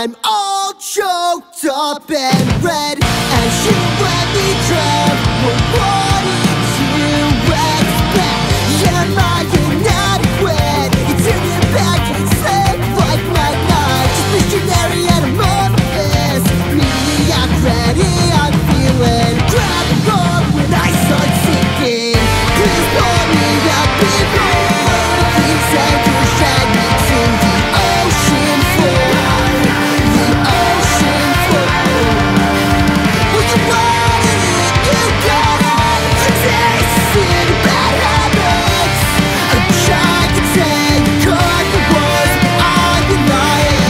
I'm all choked up and red, and she let me drown. What did you expect? Yeah, my not wet. It's in your back, it's safe like my life. Just missionary and a monolith. Mediocrity, I'm feeling grabbing on when I start sinking. Please pour me up before things and you shed me to the ocean floor. The ocean floor. Will you want it? You got it. Chasing bad habits. I'm trying to take on the wars, but I've been lying.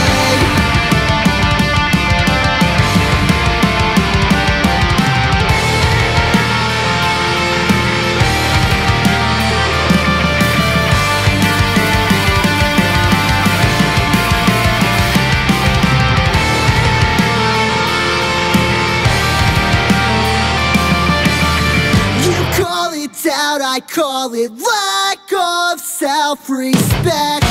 You call it doubt, I call it lack of self-respect.